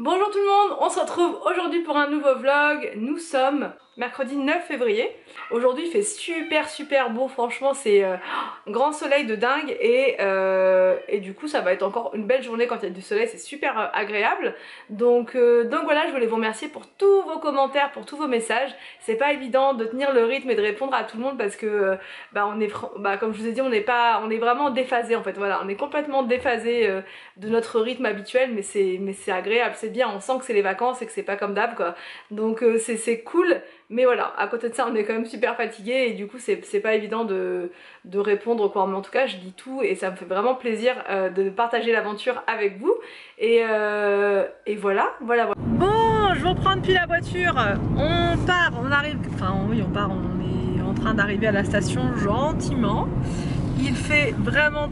Bonjour tout le monde, on se retrouve aujourd'hui pour un nouveau vlog. Nous sommes mercredi 9 février. Aujourd'hui il fait super beau, franchement c'est un grand soleil de dingue et du coup ça va être encore une belle journée quand il y a du soleil, c'est super agréable. Donc voilà, je voulais vous remercier pour tous vos commentaires, pour tous vos messages. C'est pas évident de tenir le rythme et de répondre à tout le monde parce que comme je vous ai dit, on est vraiment déphasé en fait. Voilà, on est complètement déphasé de notre rythme habituel, mais c'est agréable, c'est bien, on sent que c'est les vacances et que c'est pas comme d'hab quoi. Donc c'est cool. Mais voilà, à côté de ça on est quand même super fatigué et du coup c'est pas évident de répondre quoi, mais en tout cas je dis tout et ça me fait vraiment plaisir de partager l'aventure avec vous et voilà. Bon, je vous reprends depuis la voiture, on part, on arrive, enfin oui on part, on est en train d'arriver à la station gentiment. Il fait vraiment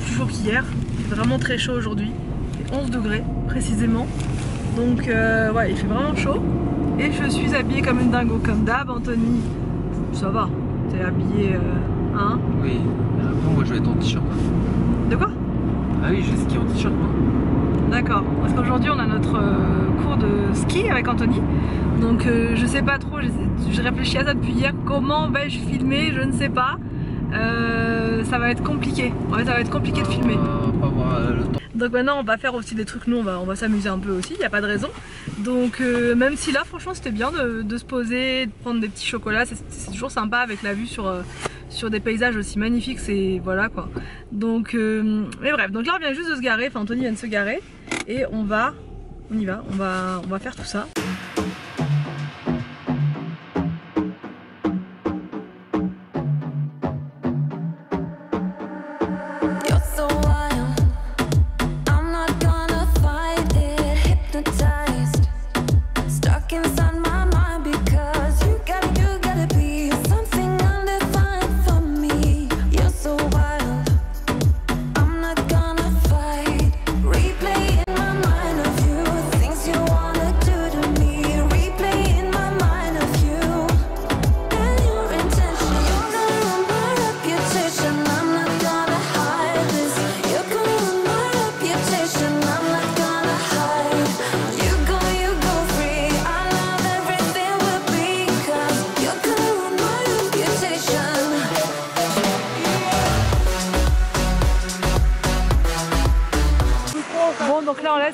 plus chaud qu'hier, vraiment très chaud aujourd'hui, 11 degrés précisément, donc ouais il fait vraiment chaud. Et je suis habillée comme une dingo, comme d'hab. Anthony, ça va, t'es habillée, hein? Oui, après moi je vais être en t-shirt. De quoi? Ah oui, je vais skier en t-shirt moi. D'accord, parce qu'aujourd'hui on a notre cours de ski avec Anthony. Donc je sais pas trop, je réfléchis à ça depuis hier, comment vais-je filmer, je ne sais pas. Ça va être compliqué, ouais ça va être compliqué de filmer. On va avoir le temps. Donc maintenant on va faire aussi des trucs, nous on va s'amuser un peu aussi, il n'y a pas de raison. Donc même si là franchement c'était bien de se poser, de prendre des petits chocolats, c'est toujours sympa avec la vue sur des paysages aussi magnifiques, c'est voilà quoi. Donc mais bref, donc là on vient juste de se garer, enfin Anthony vient de se garer et on va faire tout ça.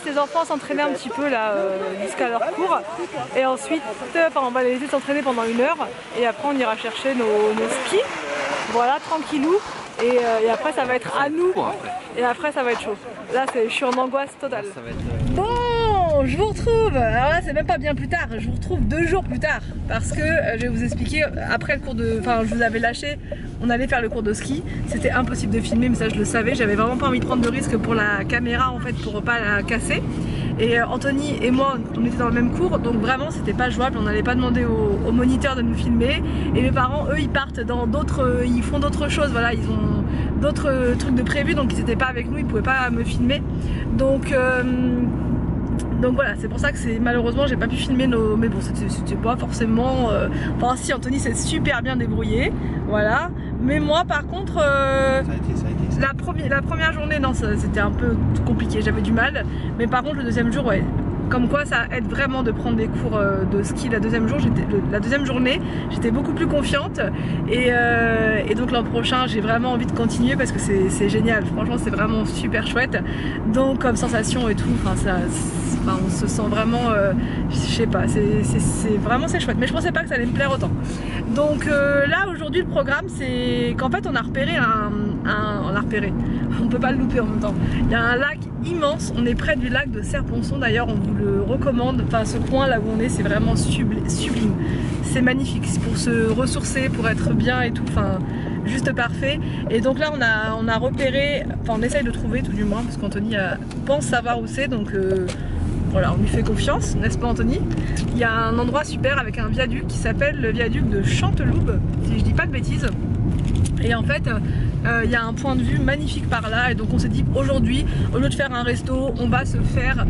Les enfants s'entraînaient un petit peu là jusqu'à leur cours et ensuite on va les laisser s'entraîner pendant une heure et après on ira chercher nos skis, voilà, tranquillou, et après ça va être à nous et après ça va être chaud. Là je suis en angoisse totale. Bon, je vous retrouve, alors là c'est même pas bien plus tard, je vous retrouve 2 jours plus tard parce que je vais vous expliquer, après le cours de, enfin je vous avais lâché, on allait faire le cours de ski, c'était impossible de filmer mais ça je le savais, j'avais vraiment pas envie de prendre de risque pour la caméra en fait, pour pas la casser, et Anthony et moi on était dans le même cours donc vraiment c'était pas jouable, on n'allait pas demander au moniteur de nous filmer et mes parents eux ils partent dans d'autres, ils font d'autres choses, voilà, ils ont d'autres trucs de prévu donc ils étaient pas avec nous, ils pouvaient pas me filmer donc voilà, c'est pour ça que malheureusement j'ai pas pu filmer nos... Mais bon, c'était pas forcément... Enfin si, Anthony s'est super bien débrouillé, voilà. Mais moi par contre... Ça a été. La première journée, non, c'était un peu compliqué, j'avais du mal. Mais par contre le deuxième jour, ouais. Comme quoi ça aide vraiment de prendre des cours de ski. La deuxième journée j'étais beaucoup plus confiante et donc l'an prochain j'ai vraiment envie de continuer parce que c'est génial, franchement c'est vraiment super chouette, donc comme sensation et tout, enfin ça, on se sent vraiment je sais pas, c'est chouette, mais je pensais pas que ça allait me plaire autant. Donc là aujourd'hui le programme c'est qu'en fait on a repéré on peut pas le louper en même temps, il y a un lac immense, on est près du lac de Serre-Ponçon, d'ailleurs on vous le recommande, enfin ce coin là où on est c'est vraiment sublime, c'est magnifique, c'est pour se ressourcer, pour être bien et tout, enfin juste parfait. Et donc là on a repéré, enfin on essaye de trouver tout du moins parce qu'Anthony pense savoir où c'est, donc voilà, on lui fait confiance, n'est-ce pas Anthony? Il y a un endroit super avec un viaduc qui s'appelle le viaduc de Chanteloube, si je dis pas de bêtises. Et en fait, il y a un point de vue magnifique par là. Et donc on s'est dit, aujourd'hui, au lieu de faire un resto, on va se faire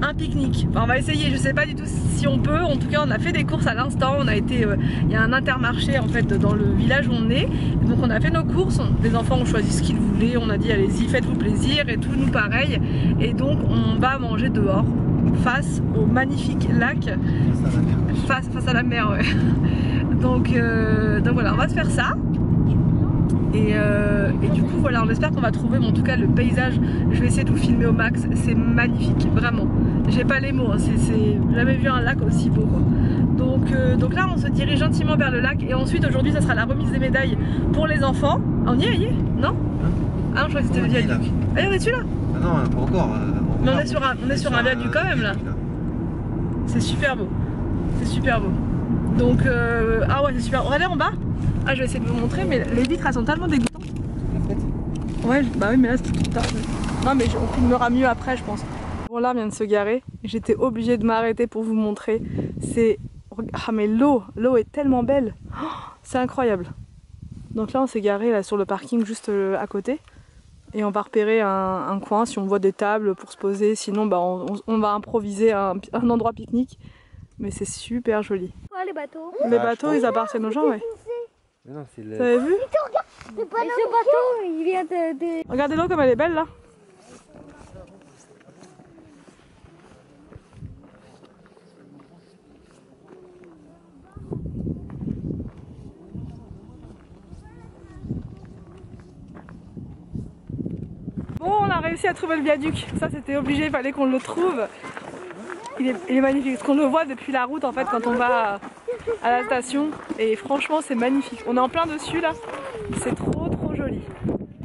un un pique-nique. Enfin, on va essayer, je sais pas du tout si on peut. En tout cas, on a fait des courses à l'instant. On a été, il y a un intermarché en fait dans le village où on est. Donc on a fait nos courses. Les enfants ont choisi ce qu'ils voulaient. On a dit allez-y, faites-vous plaisir et tout, nous pareil. Et donc on va manger dehors, face au magnifique lac, face à la mer, ouais. Donc voilà, on va se faire ça. Et du coup voilà, on espère qu'on va trouver, mais en tout cas le paysage, je vais essayer de vous filmer au max, c'est magnifique, vraiment, j'ai pas les mots, hein. J'ai jamais vu un lac aussi beau quoi. Donc là on se dirige gentiment vers le lac et ensuite aujourd'hui ça sera la remise des médailles pour les enfants. On y est, non? Ah non, je crois que c'était le viaduc. Allez, on est dessus là? Ah non, pas encore. Mais on est sur un viaduc quand même là. C'est super beau, c'est super beau. Donc ah ouais, c'est super. On va aller en bas. Ah, je vais essayer de vous montrer, mais les vitres elles sont tellement dégoûtantes. En fait. Ouais, bah oui, mais là c'est tout tard. Non, mais on filmera mieux après, je pense. Bon, là, on vient de se garer. J'étais obligée de m'arrêter pour vous montrer. C'est. Ah, mais l'eau est tellement belle. Oh, c'est incroyable. Donc là, on s'est garé là, sur le parking juste à côté. Et on va repérer un coin si on voit des tables pour se poser. Sinon, bah, on va improviser un endroit pique-nique. Mais c'est super joli. Ouais, les bateaux. Les bateaux, ils appartiennent aux gens, ouais. Mais non, c'est le... Vous avez vu? Le bateau, il vient de... Regardez donc comme elle est belle là. Bon, on a réussi à trouver le viaduc. Ça c'était obligé, il fallait qu'on le trouve. Il est magnifique, parce qu'on le voit depuis la route en fait quand on va... à la station, et franchement c'est magnifique, on est en plein dessus là, c'est trop joli,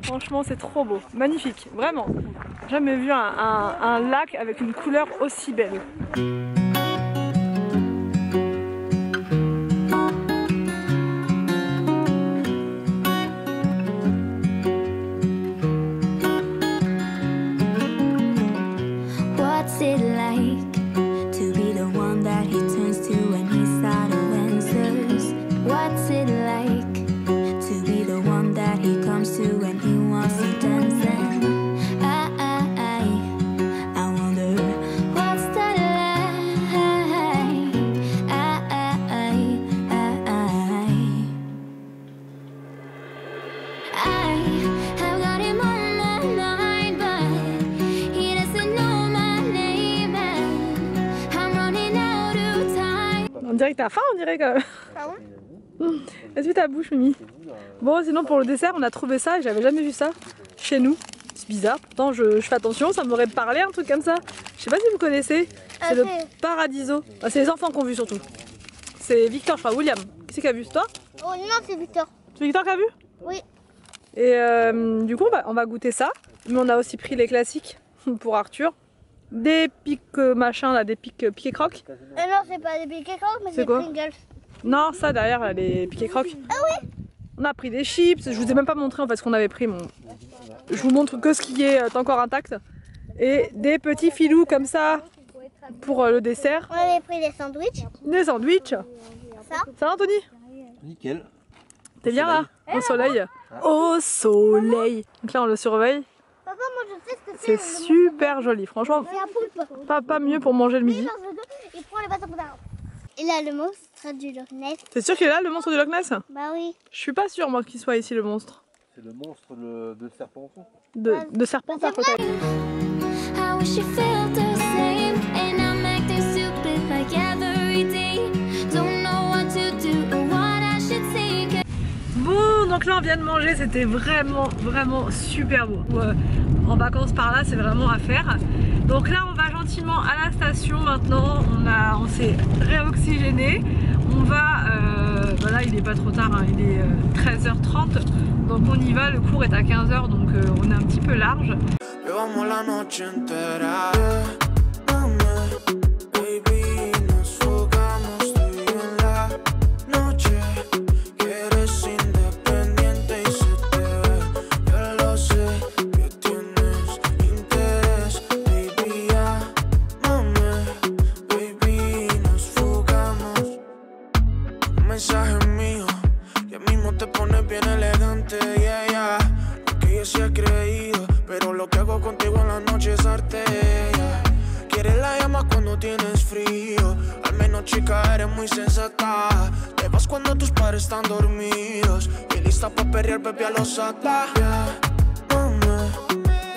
franchement c'est trop beau, magnifique, vraiment, jamais vu un lac avec une couleur aussi belle. On dirait que t'as faim, on dirait quand même. Ah ouais. Est-ce que t'as bouche, Mimi? Bon, sinon pour le dessert, on a trouvé ça et j'avais jamais vu ça chez nous. C'est bizarre, pourtant je fais attention, ça m'aurait parlé un truc comme ça. Je sais pas si vous connaissez, c'est le paradiso. Ah, c'est les enfants qui ont vu surtout. C'est Victor, je crois, William. Qui c'est qui a vu, c'est toi? Oh non, c'est Victor. C'est Victor qui a vu? Oui. Et du coup, on va goûter ça. Mais on a aussi pris les classiques pour Arthur. Des piques machin là, des piques piquets crocs. Non, c'est pas des piquets crocs, mais c'est des Pringles. Non, ça derrière là, les piquets crocs. Ah oui. On a pris des chips, je vous ai même pas montré en fait ce qu'on avait pris. Bon. Je vous montre que ce qui est encore intact. Et des petits filous comme ça pour le dessert. On avait pris des sandwichs. Des sandwichs. Ça, Anthony? Nickel. T'es bien là? Au soleil. Au soleil. Donc là, on le surveille. C'est super joli, franchement, pas mieux pour manger le midi. Il a le monstre du Loch Ness. T'es sûr qu'il est là, le monstre du Loch Ness? Bah oui. Je suis pas sûre moi qu'il soit ici le monstre. C'est le monstre de Serre-Ponçon. De Serre-Ponçon. Donc là on vient de manger, c'était vraiment super beau. En vacances par là, c'est vraiment à faire. Donc là on va gentiment à la station maintenant, on s'est réoxygéné. On va, voilà, il est pas trop tard, hein, il est 13h30. Donc on y va, le cours est à 15h, donc on est un petit peu large. cuando tienes frío. Al menos, chica, eres muy sensata. Te vas cuando tus padres están dormidos y lista pa' perrear, bebé, a los atas. Yeah, mama,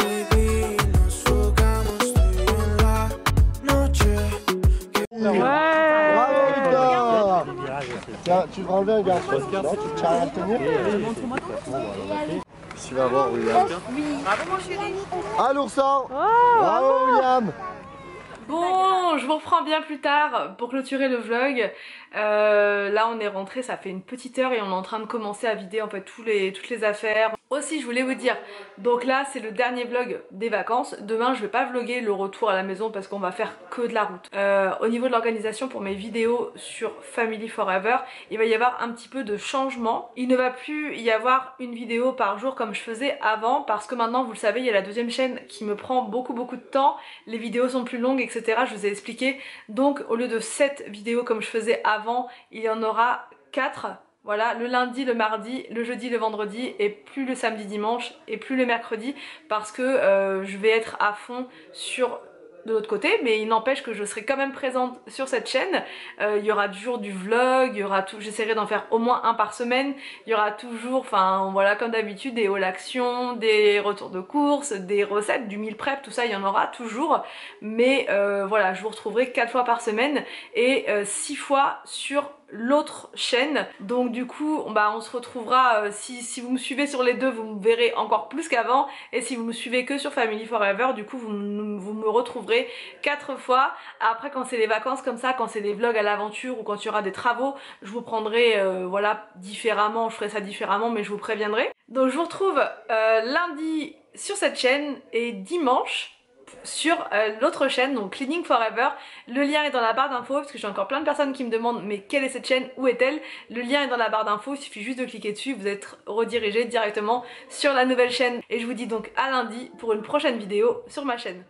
baby, nos jugamos tú y yo en la noche. Tiens, tu vas enlever un garçon. Tu as à tenir. Tu vas voir William. Bravo mon chéri. Ah l'ourson. Bravo William. Bon, je vous reprends bien plus tard pour clôturer le vlog. Là on est rentré, ça fait une petite heure et on est en train de commencer à vider en fait toutes les affaires. Aussi je voulais vous dire, donc là c'est le dernier vlog des vacances. Demain je vais pas vlogger le retour à la maison parce qu'on va faire que de la route. Au niveau de l'organisation pour mes vidéos sur Family Forever, il va y avoir un petit peu de changement. Il ne va plus y avoir une vidéo par jour comme je faisais avant, parce que maintenant vous le savez, il y a la deuxième chaîne qui me prend beaucoup de temps. Les vidéos sont plus longues, etc. Je vous ai expliqué. Donc au lieu de 7 vidéos comme je faisais avant, il y en aura 4. Voilà, le lundi, le mardi, le jeudi, le vendredi, et plus le samedi, dimanche, et plus le mercredi, parce que je vais être à fond sur de l'autre côté, mais il n'empêche que je serai quand même présente sur cette chaîne. Il y aura toujours du vlog, il y aura tout, j'essaierai d'en faire au moins un par semaine, il y aura toujours, enfin voilà, comme d'habitude, des hauls actions, des retours de courses, des recettes, du meal prep, tout ça, il y en aura toujours, mais voilà, je vous retrouverai 4 fois par semaine et 6 fois sur l'autre chaîne. Donc du coup bah, on se retrouvera, si vous me suivez sur les deux vous me verrez encore plus qu'avant, et si vous me suivez que sur Family Forever du coup vous me retrouverez 4 fois. Après quand c'est les vacances comme ça, quand c'est des vlogs à l'aventure ou quand il y aura des travaux, je vous prendrai voilà différemment, je ferai ça différemment mais je vous préviendrai. Donc je vous retrouve lundi sur cette chaîne et dimanche sur l'autre chaîne, donc Cleaning Forever. Le lien est dans la barre d'infos parce que j'ai encore plein de personnes qui me demandent mais quelle est cette chaîne, où est-elle? Le lien est dans la barre d'infos, il suffit juste de cliquer dessus, vous êtes redirigé directement sur la nouvelle chaîne. Et je vous dis donc à lundi pour une prochaine vidéo sur ma chaîne.